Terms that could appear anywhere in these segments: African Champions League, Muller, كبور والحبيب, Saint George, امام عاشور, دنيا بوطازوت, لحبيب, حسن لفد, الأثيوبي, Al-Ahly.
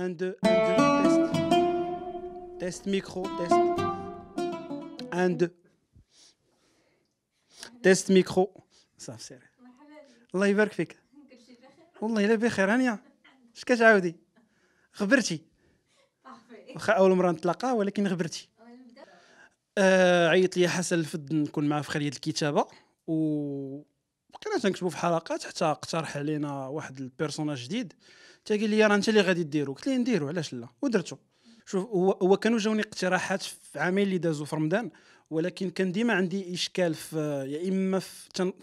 1 2 1 2 test test micro test 1 2 test micro صافي سيري الله يبارك فيك والله الا بخير هانيه اش كتعاودي غبرتي واخا اول مره نتلاقاو ولكن غبرتي عيط لي حسن لفد نكون معاه في خليه الكتابه و بقينا تنكتبوا في حلقات حتى اقترح علينا واحد البيرسوناج جديد حتى قال لي راه انت اللي غادي ديرو قلت ليه نديرو علاش لا ودرتو شوف هو كانوا جاوني اقتراحات في عامين اللي دازوا في رمضان ولكن كان ديما عندي اشكال في يا اما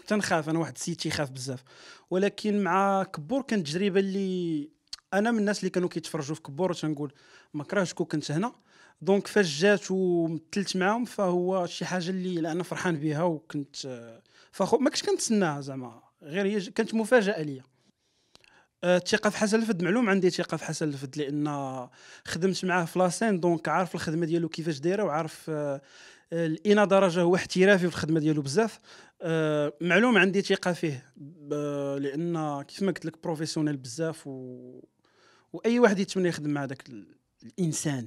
تنخاف انا واحد السيد تيخاف بزاف ولكن مع كبور كانت تجربه اللي انا من الناس اللي كانوا كيتفرجوا في كبور وتنقول ما كرهتش كون كنت هنا دونك فاش جات ومثلت معاهم فهو شي حاجه اللي لان فرحان بها وكنت فخو ما كنتش كنتسناها زعما غير هي كانت مفاجاه ليا الثقه في حسن لفد معلوم عندي ثقه في حسن لفد لان خدمت معاه في لاسين دونك عارف الخدمه ديالو كيفاش دايره وعارف الى درجه هو احترافي في الخدمه ديالو بزاف معلوم عندي ثقه فيه لان كيف ما قلت لك بروفيسيونيل بزاف واي واحد يتمنى يخدم مع داك الانسان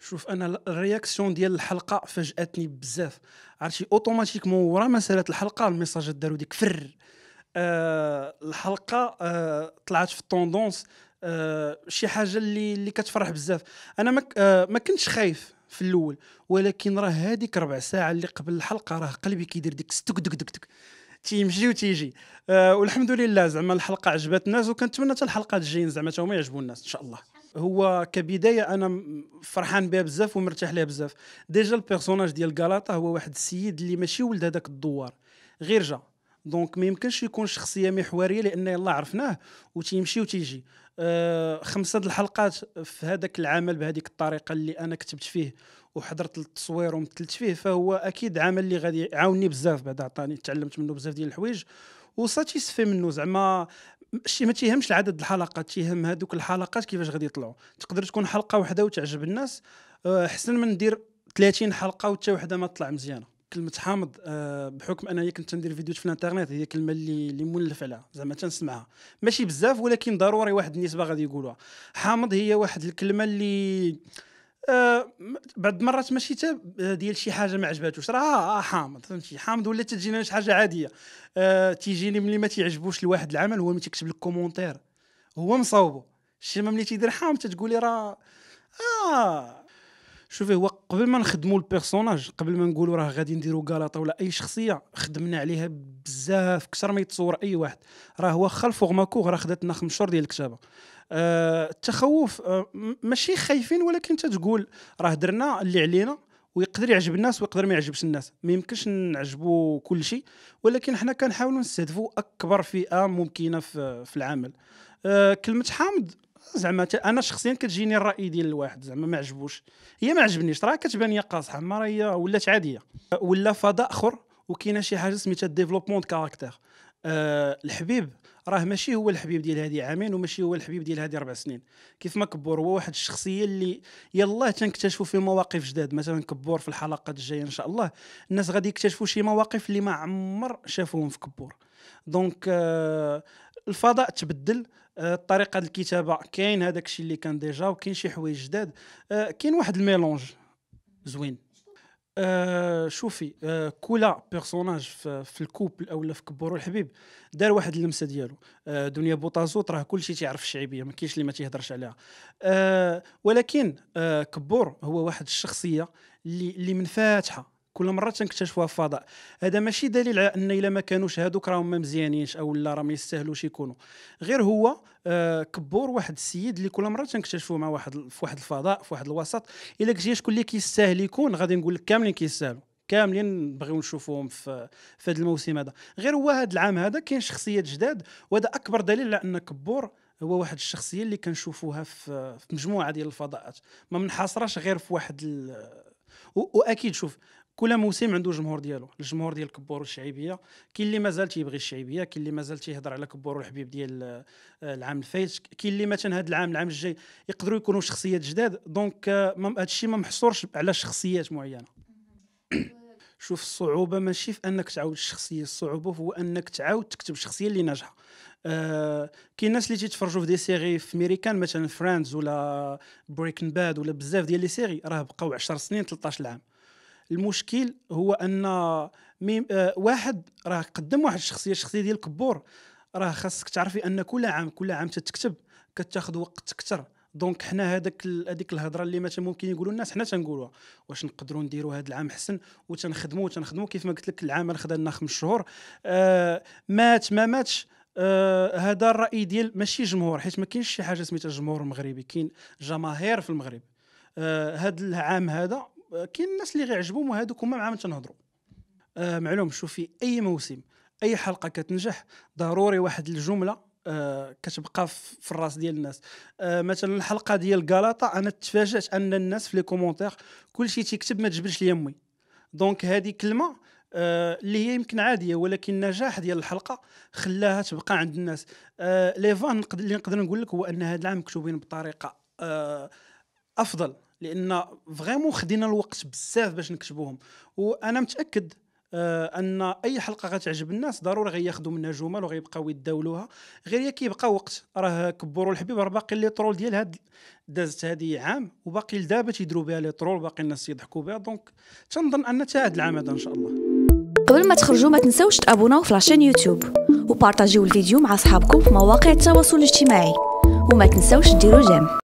شوف انا الرياكسيون ديال الحلقه فاجاتني بزاف عرفتي اوتوماتيكمون ورا مساله الحلقه الميساجات داروا ديك فر الحلقه طلعت في الطوندونس شي حاجه اللي كتفرح بزاف انا ما كنتش خايف في الاول ولكن راه هذيك ربع ساعه اللي قبل الحلقه راه قلبي كيدير ديك ستك دك دك دك تيمشي وتيجي والحمد لله زعما الحلقه عجبت الناس وكنتمنى حتى الحلقات الجايين زعما تا هما يعجبوا الناس ان شاء الله هو كبدايه انا فرحان بها بزاف ومرتاح لها بزاف ديجا البيرسوناج ديال غلاطه هو واحد السيد اللي ماشي ولد هذاك الدوار غير جا دونك ما يمكنش يكون شخصيه محوريه لان يلا عرفناه وتيمشي وتيجي 5 د الحلقات في هذاك العمل بهذيك الطريقه اللي انا كتبت فيه وحضرت للتصوير ومثلت فيه فهو اكيد عمل اللي غادي يعاونني بزاف بعد عطاني تعلمت منه بزاف ديال الحوايج وساتيسفي منه زعما شي ما تيهمش العدد الحلقات تيهم هذوك الحلقات كيفاش غادي يطلعوا تقدر تكون حلقه وحده وتعجب الناس احسن من ندير 30 حلقه وتا وحده ما تطلع مزيانه كلمه حامض بحكم انني كنت ندير فيديوهات في الانترنت هي كلمه اللي مولف عليها زعما تنسمعها ماشي بزاف ولكن ضروري واحد النسبه غادي يقولوها حامض هي واحد الكلمه اللي بعد مرات ماشي ديال شي حاجه ما عجباتوش راه حامض فهمتي حامض ولا تجيني شي حاجه عاديه تيجيني ملي ما تيعجبوش لواحد العمل هو ملي تيكتب لك كومونتير هو مصاوبو شي ما ملي تيدير حامض تتقولي راه شوفي هو قبل ما نخدموا البيرسوناج قبل ما نقولوا راه غادي نديروا غلطه ولا اي شخصيه خدمنا عليها بزاف كثر ما يتصور اي واحد راه هو واخا الفورما كور راه خداتنا 5 شهور ديال الكتابه التخوف ماشي خايفين ولكن تتقول راه درنا اللي علينا ويقدر يعجب الناس ويقدر ما يعجبش الناس ما يمكنش نعجبوا كل شيء ولكن حنا كنحاولوا نستهدفوا اكبر فئه ممكنه في العمل كلمه حامض زعما انا شخصيا كتجيني الراي ديال الواحد زعما ما عجبوش هي ما عجبنيش راه كتبان هي قاصحه ما راه هي ولات عاديه ولا فضاء اخر وكاينه شي حاجه سميتها ديفلوبمون د كاركتير الحبيب راه ماشي هو الحبيب ديال هذه عامين وماشي هو الحبيب ديال هذه 4 سنين كيف ما كبور هو واحد الشخصيه اللي يلاه تنكتشفوا في مواقف جداد مثلا كبور في الحلقات الجايه ان شاء الله الناس غادي يكتشفوا شي مواقف اللي ما عمر شافوهم في كبور دونك الفضاء تبدل الطريقه ديال الكتابه كاين هذاك الشيء اللي كان ديجا وكاين شي حوايج جداد كاين واحد الميلونج زوين شوفي كولا بيرسوناج في الكوبل اولا في كبور والحبيب دار واحد اللمسه ديالو دنيا بوطازوت راه كلشي تيعرف الشعبيه ما كاينش اللي ما تيهضرش عليها ولكن كبور هو واحد الشخصيه اللي منفتحه كل مره تنكتشفوها في الفضاء هذا ماشي دليل على ان الا ما كانوش هذوك راهم ما مزيانينش او لا راهم ما يستاهلوش يكونوا غير هو كبور واحد السيد اللي كل مره تنكتشفوه مع واحد الفضاء في واحد الوسط الا قلتي شكون اللي كيستاهل يكون غادي نقول لك كاملين كيستاهلوا كاملين نبغيو نشوفوهم في هذا الموسم هذا غير هو هذا العام هذا كاين شخصيات جداد وهذا اكبر دليل على ان كبور هو واحد الشخصيه اللي كنشوفوها في مجموعه ديال الفضاءات ما منحصرش غير في واحد واكيد شوف كل موسم عنده جمهور ديالو الجمهور ديال كبور والشعبيه كاين اللي مازال تيبغي الشعبيه كاين اللي مازال تيهضر على كبور والحبيب ديال العام الفايت كاين اللي مثلا هذا العام الجاي يقدروا يكونوا شخصيات جداد دونك هادشي ما محصورش على شخصيات معينه شوف الصعوبه ماشي في انك تعاود الشخصيه، الصعوبه هو انك تعاود تكتب شخصيه اللي ناجحه. كاين الناس اللي تيتفرجوا في دي سيري في امريكان مثلا فريندز ولا بريكن باد ولا بزاف ديال لي سيري راه بقاو 10 سنين 13 عام. المشكل هو ان واحد راه قدم واحد الشخصيه، الشخصيه ديال كبور راه خاصك تعرفي ان كل عام تتكتب كتاخذ وقت اكثر. دونك حنا هذيك الهضره اللي مثلا ممكن يقولوا الناس حنا تنقولوها، واش نقدروا نديروا هذا العام حسن وتنخدموا كيف ما قلت لك العام خدا لنا 5 شهور. مات ما ماتش هذا الراي ديال ماشي جمهور، حيت ما كاينش شي حاجه سميتها الجمهور المغربي، كاين جماهير في المغرب. هذا العام هذا كاين الناس اللي غيعجبهم وهذوك هما مع من تنهضروا. معلوم شوفي اي موسم اي حلقه كتنجح ضروري واحد الجمله كتبقى في الراس ديال الناس. مثلا الحلقه ديال غلاطه انا تفاجات ان الناس في لي كومونتير كلشي تيكتب ما تجبدش ليا امي. دونك هذه كلمه اللي هي يمكن عاديه، ولكن النجاح ديال الحلقه خلاها تبقى عند الناس. لي فان اللي نقدر نقول لك هو ان هذا العام مكتوبين بطريقه افضل، لان فريمون خدينا الوقت بزاف باش نكتبوهم. وانا متاكد ان اي حلقه غتعجب الناس ضروري غياخذوا منها جمل وغيبقاو يتداولوها، غير يا كيبقى وقت. راه كبور والحبيب راه باقي لي ترول ديال هاد دازت هذه عام وباقي لدابا تيديروا بها لي ترول، باقي الناس يضحكوا بها. دونك تنظن ان تا هاد العام هذا ان شاء الله. قبل ما تخرجوا ما تنساوش تابوناو في لاشين يوتيوب وبارطاجيو الفيديو مع صحابكم في مواقع التواصل الاجتماعي، وما تنساوش ديروا جيم.